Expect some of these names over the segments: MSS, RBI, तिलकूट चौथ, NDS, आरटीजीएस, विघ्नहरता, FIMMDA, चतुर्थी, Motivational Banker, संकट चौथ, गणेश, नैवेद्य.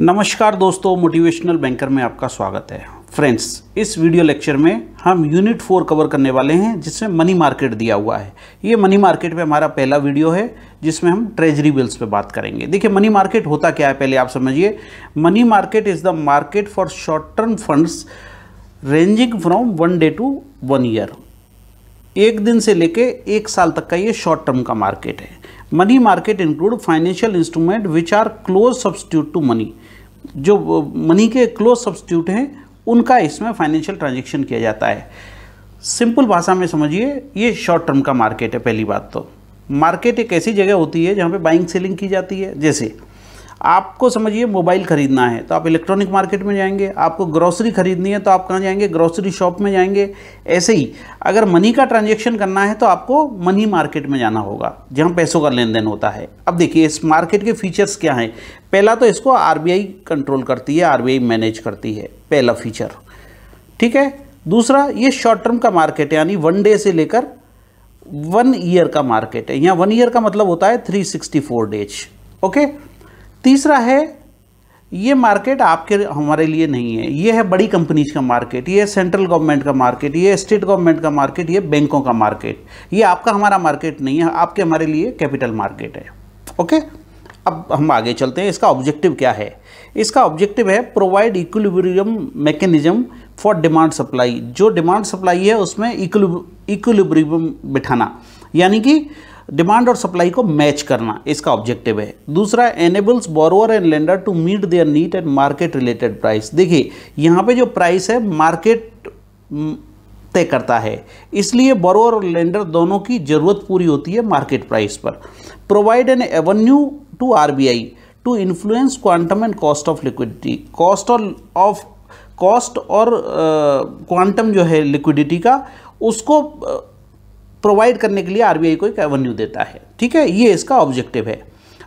नमस्कार दोस्तों, motivational banker में आपका स्वागत है। फ्रेंड्स, इस वीडियो लेक्चर में हम यूनिट 4 कवर करने वाले हैं जिसमें मनी मार्केट दिया हुआ है। ये मनी मार्केट पे हमारा पहला वीडियो है जिसमें हम ट्रेजरी बिल्स पे बात करेंगे। देखिए, मनी मार्केट होता क्या है पहले आप समझिए। Money market is the market for short term funds ranging from 1 day to 1 year. एक दिन से लेके 1 साल तक का ये शॉर्ट टर्म का मार्केट है। Money market include financial instrument which are close substitute to money. जो मनी के क्लोज सब्स्टिट्यूट हैं उनका इसमें फाइनेंशियल ट्रांजैक्शन किया जाता है। सिंपल भाषा में समझिए, ये शॉर्ट टर्म का मार्केट है। पहली बात तो मार्केट एक ऐसी जगह होती है जहाँ पे बाइंग सेलिंग की जाती है। जैसे आपको समझिए मोबाइल खरीदना है तो आप इलेक्ट्रॉनिक मार्केट में जाएंगे, आपको ग्रोसरी खरीदनी है तो आप कहाँ जाएंगे, ग्रोसरी शॉप में जाएंगे। ऐसे ही अगर मनी का ट्रांजैक्शन करना है तो आपको मनी मार्केट में जाना होगा जहाँ पैसों का लेन देन होता है। अब देखिए इस मार्केट के फीचर्स क्या हैं। पहला तो इसको आरबीआई कंट्रोल करती है, आरबीआई मैनेज करती है, पहला फीचर, ठीक है। दूसरा, ये शॉर्ट टर्म का मार्केट है यानी 1 डे से लेकर 1 ईयर का मार्केट है। यहाँ 1 ईयर का मतलब होता है 364 डेज, ओके। तीसरा है, ये मार्केट आपके हमारे लिए नहीं है, ये है बड़ी कंपनीज का मार्केट, ये सेंट्रल गवर्नमेंट का मार्केट, ये स्टेट गवर्नमेंट का मार्केट, ये बैंकों का मार्केट। ये आपका हमारा मार्केट नहीं है, आपके हमारे लिए कैपिटल मार्केट है, ओके। अब हम आगे चलते हैं। इसका ऑब्जेक्टिव क्या है? इसका ऑब्जेक्टिव है provide equilibrium mechanism for demand supply. जो डिमांड सप्लाई है उसमें इक्विलिब्रियम बिठाना, यानी कि डिमांड और सप्लाई को मैच करना, इसका ऑब्जेक्टिव है। दूसरा, enables borrower and lender to meet their need and market related price. देखिए यहाँ पे जो प्राइस है मार्केट तय करता है, इसलिए बोरोअर और लेंडर दोनों की जरूरत पूरी होती है मार्केट प्राइस पर। Provide an avenue to RBI to influence quantum and cost of liquidity. Cost और क्वांटम जो है लिक्विडिटी का, उसको प्रोवाइड करने के लिए आरबीआई को एक एवेन्यू देता है, ठीक है। ये इसका ऑब्जेक्टिव है।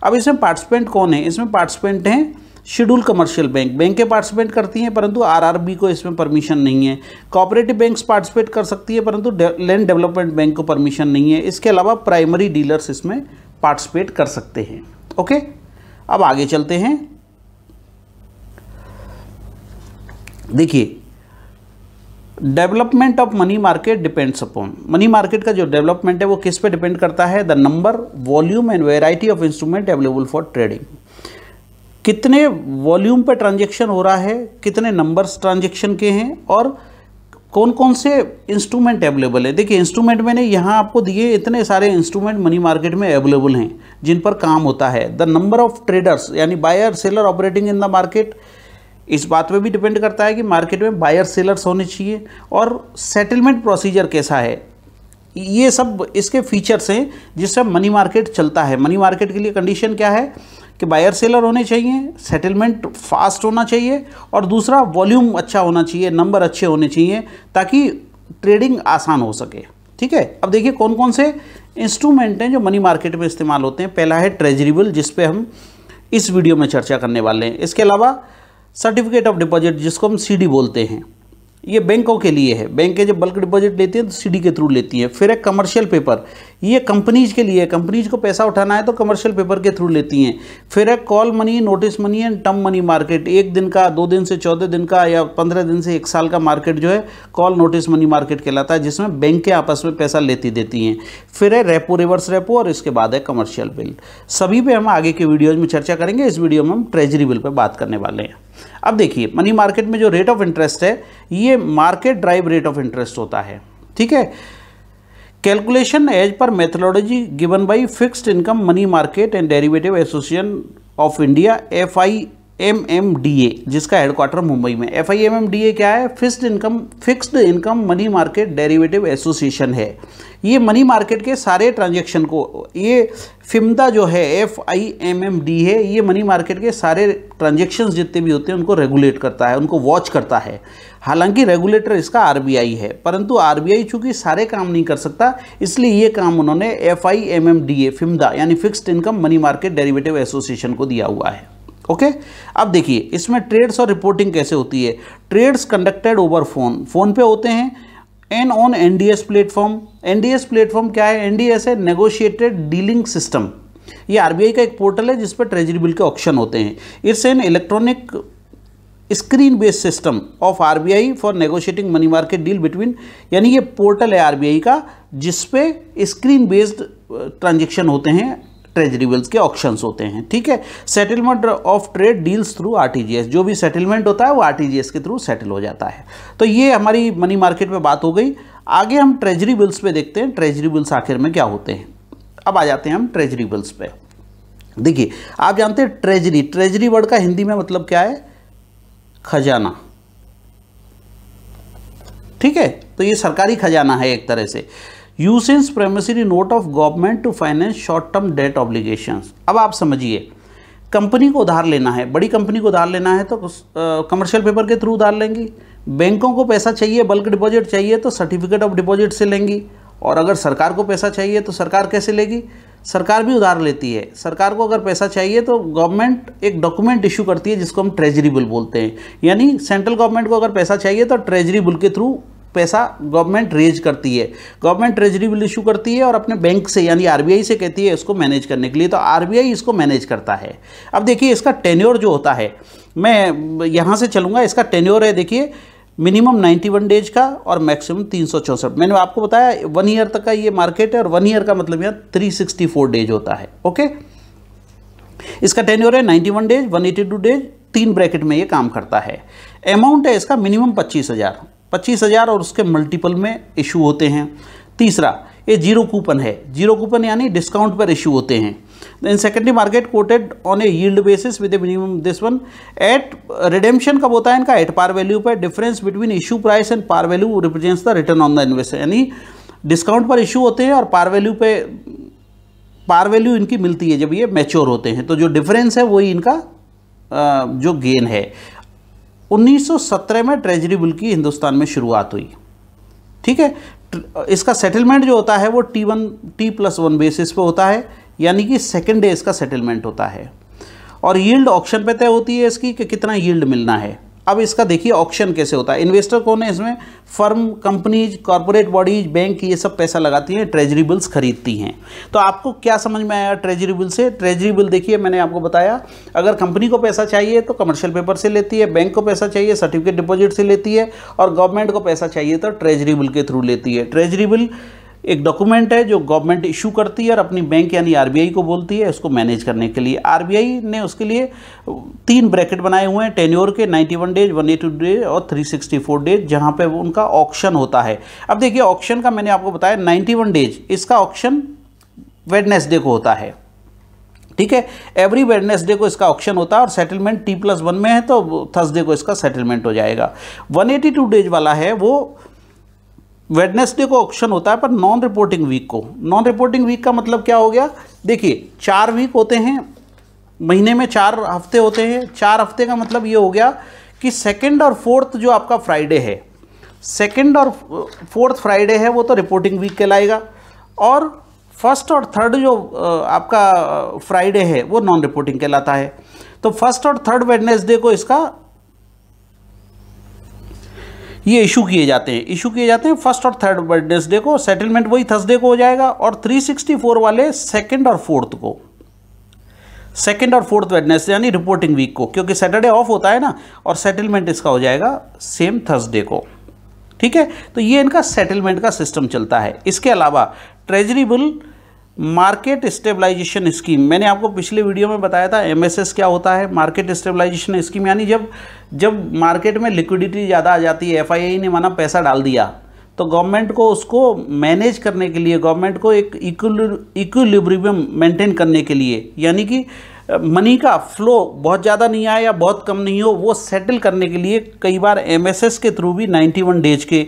अब इसमें पार्टिसिपेंट कौन है? इसमें पार्टिसिपेंट हैं शेड्यूल कमर्शियल बैंक, बैंक के पार्टिसिपेंट करती हैं, परंतु आरआरबी को इसमें परमिशन नहीं है। कोऑपरेटिव बैंक्स पार्टिसिपेट कर सकती है परंतु लैंड डेवलपमेंट बैंक को परमिशन नहीं है। इसके अलावा प्राइमरी डीलर्स इसमें पार्टिसिपेट कर सकते हैं, ओके। अब आगे चलते हैं। देखिए, development of money market depends upon. Money market का जो डेवलपमेंट है वो किस पे डिपेंड करता है? The number, volume and variety of instrument available for trading. कितने वॉल्यूम पे ट्रांजैक्शन हो रहा है, कितने नंबर्स ट्रांजैक्शन के हैं और कौन कौन से इंस्ट्रूमेंट अवेलेबल है। देखिए, इंस्ट्रूमेंट मैंने यहाँ आपको दिए, इतने सारे इंस्ट्रूमेंट मनी मार्केट में अवेलेबल हैं जिन पर काम होता है। द नंबर ऑफ ट्रेडर्स यानी buyer seller operating in the market, इस बात पे भी डिपेंड करता है कि मार्केट में बायर सेलर्स होने चाहिए। और सेटलमेंट प्रोसीजर कैसा है, ये सब इसके फीचर्स हैं जिससे मनी मार्केट चलता है। मनी मार्केट के लिए कंडीशन क्या है कि बायर सेलर होने चाहिए, सेटलमेंट फास्ट होना चाहिए और दूसरा वॉल्यूम अच्छा होना चाहिए, नंबर अच्छे होने चाहिए ताकि ट्रेडिंग आसान हो सके, ठीक है। अब देखिए कौन कौन से इंस्ट्रूमेंट हैं जो मनी मार्केट में इस्तेमाल होते हैं। पहला है ट्रेजरी बिल, जिस पे हम इस वीडियो में चर्चा करने वाले हैं। इसके अलावा सर्टिफिकेट ऑफ डिपॉजिट, जिसको हम सीडी बोलते हैं, ये बैंकों के लिए है। बैंकें जब बल्क डिपॉजिट लेती हैं तो सीडी के थ्रू लेती हैं। फिर एक कमर्शियल पेपर, ये कंपनीज के लिए है, कंपनीज को पैसा उठाना है तो कमर्शियल पेपर के थ्रू लेती हैं। फिर एक call money, notice money and term money market, 1 दिन का 2 दिन से 14 दिन का या 15 दिन से 1 साल का मार्केट जो है कॉल नोटिस मनी मार्केट कहलाता है, जिसमें बैंकें आपस में पैसा लेती देती हैं। फिर है रेपो, रिवर्स रेपो और इसके बाद है कमर्शियल बिल। सभी पे हम आगे के वीडियोज़ में चर्चा करेंगे, इस वीडियो में हम ट्रेजरी बिल पर बात करने वाले हैं। अब देखिए, मनी मार्केट में जो रेट ऑफ इंटरेस्ट है ये market drive rate of interest होता है, ठीक है। Calculation as per methodology given by fixed income money market and derivative association of India FIMMDA, जिसका हेडक्वार्टर मुंबई में। FIMMDA क्या है? Fixed income money market derivative association है। ये मनी मार्केट के सारे ट्रांजैक्शन को, ये फिम्दा जो है FIMMD है, ये मनी मार्केट के सारे ट्रांजैक्शंस जितने भी होते हैं उनको रेगुलेट करता है, उनको वॉच करता है। हालांकि रेगुलेटर इसका आरबीआई है, परंतु आरबीआई चूंकि सारे काम नहीं कर सकता, इसलिए ये काम उन्होंने FIMMDA फिम्दा यानी fixed income money market derivative association को दिया हुआ है, ओके। अब देखिए इसमें ट्रेड्स और रिपोर्टिंग कैसे होती है। ट्रेड्स कंडक्टेड ओवर फोन पे होते हैं and on NDS platform. NDS platform क्या है? NDS है नेगोशिएटेड डीलिंग सिस्टम। ये आरबीआई का एक पोर्टल है जिस पर ट्रेजरी बिल के ऑक्शन होते हैं. It's an electronic screen based system of RBI for negotiating money market deal between, यानी ये पोर्टल है आरबीआई का जिस पे स्क्रीन बेस्ड ट्रांजेक्शन होते हैं, ट्रेजरी बिल्स के ऑक्शंस होते हैं. ठीक है, settlement of trade deals through आरटीजीएस, जो भी सेटलमेंट होता है वो आरटीजीएस के थ्रू सेटल हो जाता है. तो ये हमारी मनी मार्केट पे बात हो गई. आगे हम ट्रेजरी बिल्स पे देखते हैं, ट्रेजरी बिल्स आखिर में क्या होते हैं. अब आ जाते हैं हम ट्रेजरी बिल्स पे. देखिए आप जानते हैं ट्रेजरी, ट्रेजरी वर्ड का हिंदी में मतलब क्या है, खजाना. ठीक है, तो ये सरकारी खजाना है एक तरह से. Usance promissory note of government to finance short term debt obligations. अब आप समझिए, कंपनी को उधार लेना है, बड़ी कंपनी को उधार लेना है तो कमर्शियल पेपर के थ्रू उधार लेंगी. बैंकों को पैसा चाहिए, बल्क डिपॉजिट चाहिए तो सर्टिफिकेट ऑफ डिपॉजिट से लेंगी. और अगर सरकार को पैसा चाहिए तो सरकार कैसे लेगी, सरकार भी उधार लेती है. सरकार को अगर पैसा चाहिए तो गवर्नमेंट एक डॉक्यूमेंट इशू करती है जिसको हम ट्रेजरी बिल बोलते हैं. यानी सेंट्रल गवर्नमेंट को अगर पैसा चाहिए तो ट्रेजरी बिल के थ्रू पैसा गवर्नमेंट रेज करती है, गवर्नमेंट ट्रेजरी बिल इशू करती है और अपने बैंक से यानी आरबीआई से कहती है इसको मैनेज करने के लिए, तो आरबीआई इसको मैनेज करता है. अब देखिए इसका टेन्योर जो होता है, मैं यहाँ से चलूँगा, इसका टेन्योर है देखिए मिनिमम 91 डेज का और मैक्सिमम 364. मैंने आपको बताया 1 ईयर तक का ये मार्केट है और 1 ईयर का मतलब यहाँ 364 डेज होता है. ओके, इसका टेन्योर है 91 डेज, 182 डेज, 3 ब्रैकेट में ये काम करता है. अमाउंट है इसका मिनिमम 25,000 और उसके मल्टीपल में इशू होते हैं. तीसरा ये जीरो कूपन है, जीरो कूपन यानी डिस्काउंट पर इशू होते हैं. In secondary market quoted on a yield basis with a minimum this one at redemption. कब होता है इनका, एट पार वैल्यू पर. Difference between issue price and par value represents the return on the investment, यानी discount पर issue होते हैं और पार वैल्यू पे पार वैल्यू इनकी मिलती है जब ये मैच्योर होते हैं, तो जो डिफरेंस है वही इनका जो गेन है. 1917 में ट्रेजरी बिल की हिंदुस्तान में शुरुआत हुई. ठीक है, इसका सेटलमेंट जो होता है वो T+1 बेसिस पे होता है, यानी कि सेकेंड डे इसका सेटलमेंट होता है. और यील्ड ऑक्शन पे तय होती है इसकी कि कितना यील्ड मिलना है. अब इसका देखिए ऑक्शन कैसे होता है. इन्वेस्टर कौन है इसमें, firm, companies, corporate bodies, bank, ये सब पैसा लगाती हैं, ट्रेजरी बिल्स खरीदती हैं. तो आपको क्या समझ में आया ट्रेजरी बिल से. ट्रेजरी बिल देखिए मैंने आपको बताया, अगर कंपनी को पैसा चाहिए तो कमर्शियल पेपर से लेती है, बैंक को पैसा चाहिए सर्टिफिकेट डिपॉजिट से लेती है, और गवर्नमेंट को पैसा चाहिए तो ट्रेजरी बिल के थ्रू लेती है. ट्रेजरी बिल एक डॉक्यूमेंट है जो गवर्नमेंट इशू करती है और अपनी बैंक यानी आरबीआई को बोलती है उसको मैनेज करने के लिए. आरबीआई ने उसके लिए 3 ब्रैकेट बनाए हुए हैं टेन्योर के, 91 डेज, 182 डेज और 364 डेज, जहां पे उनका ऑक्शन होता है. अब देखिए ऑक्शन का मैंने आपको बताया 91 डेज, इसका ऑक्शन वेडनेसडे को होता है. ठीक है, एवरी वेडनेसडे को इसका ऑक्शन होता है और सेटलमेंट T+1 में है तो थर्सडे को इसका सेटलमेंट हो जाएगा. 182 डेज वाला है वो वेडनेसडे को ऑक्शन होता है पर नॉन रिपोर्टिंग वीक को. नॉन रिपोर्टिंग वीक का मतलब क्या हो गया, देखिए 4 वीक होते हैं महीने में, 4 हफ्ते होते हैं. 4 हफ्ते का मतलब ये हो गया कि सेकंड और फोर्थ जो आपका फ्राइडे है, सेकंड और फोर्थ फ्राइडे है वो तो रिपोर्टिंग वीक कहलाएगा, और फर्स्ट और थर्ड जो आपका फ्राइडे है वो नॉन रिपोर्टिंग कहलाता है. तो फर्स्ट और थर्ड वेडनेसडे को इसका ये इशू किए जाते हैं, फर्स्ट और थर्ड वेडनेसडे को. सेटलमेंट वही थर्सडे को हो जाएगा. और 364 वाले सेकंड और फोर्थ को, सेकंड और फोर्थ वेडनेसडे यानी रिपोर्टिंग वीक को, क्योंकि सैटरडे ऑफ होता है ना, और सेटलमेंट इसका हो जाएगा सेम थर्सडे को. ठीक है, तो ये इनका सेटलमेंट का सिस्टम चलता है. इसके अलावा treasury bill market stabilisation scheme, मैंने आपको पिछले वीडियो में बताया था एमएसएस क्या होता है, मार्केट स्टेबलाइजेशन स्कीम, यानी जब मार्केट में लिक्विडिटी ज़्यादा आ जाती है, एफआईआई ने माना पैसा डाल दिया, तो गवर्नमेंट को उसको मैनेज करने के लिए, गवर्नमेंट को एक इक्विलिब्रियम मेंटेन करने के लिए, यानी कि मनी का फ्लो बहुत ज़्यादा नहीं आए या बहुत कम नहीं हो, वो सेटल करने के लिए कई बार एमएसएस के थ्रू भी 91 डेज के,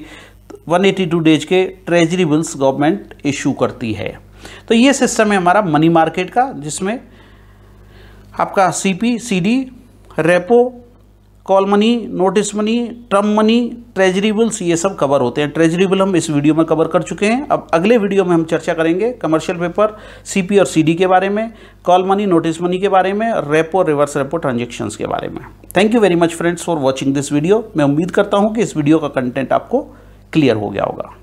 182 डेज के ट्रेजरी बिल्स गवर्नमेंट इशू करती है. तो ये सिस्टम है हमारा मनी मार्केट का, जिसमें आपका CP, CD, repo, call money, notice money, term money, treasury bills, ये सब कवर होते हैं. ट्रेजरी बिल हम इस वीडियो में कवर कर चुके हैं. अब अगले वीडियो में हम चर्चा करेंगे कमर्शियल पेपर, सीपी और सीडी के बारे में, कॉल मनी, नोटिस मनी के बारे में, रेपो, रिवर्स रेपो ट्रांजेक्शन्स के बारे में. Thank you very much friends for watching this video. मैं उम्मीद करता हूँ कि इस वीडियो का कंटेंट आपको क्लियर हो गया होगा.